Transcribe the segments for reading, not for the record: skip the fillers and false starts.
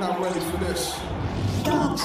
I'm not ready for this. Yeah.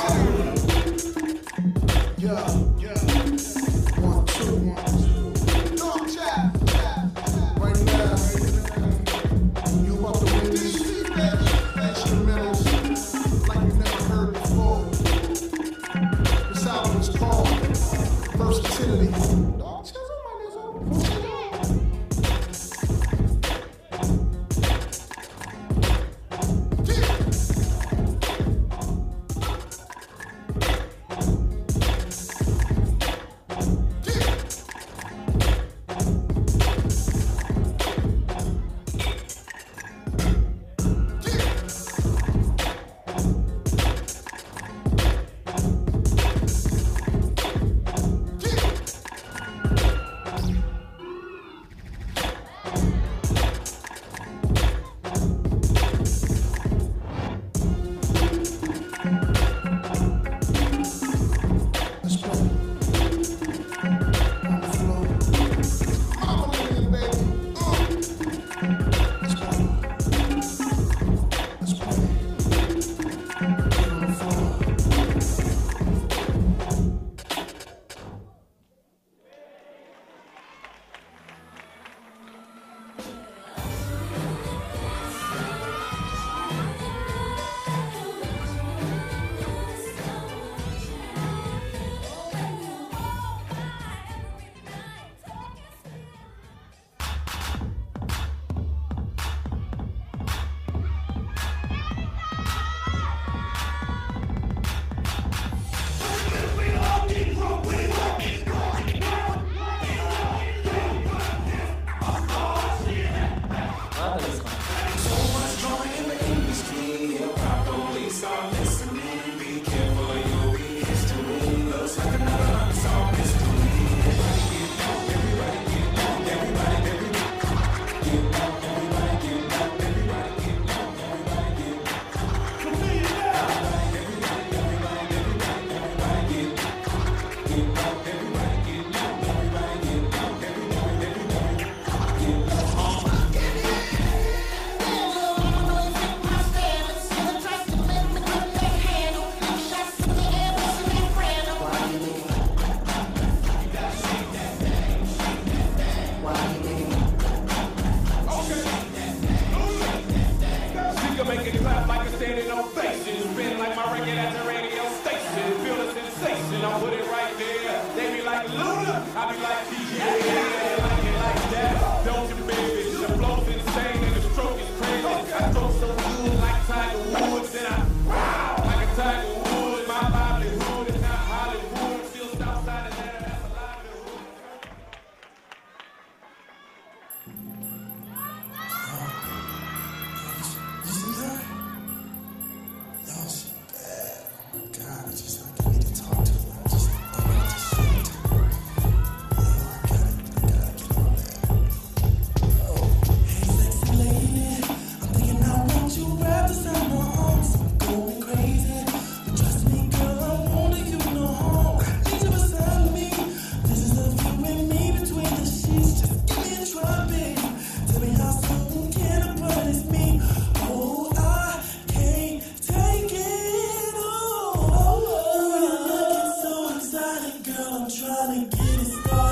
Trying to get it started.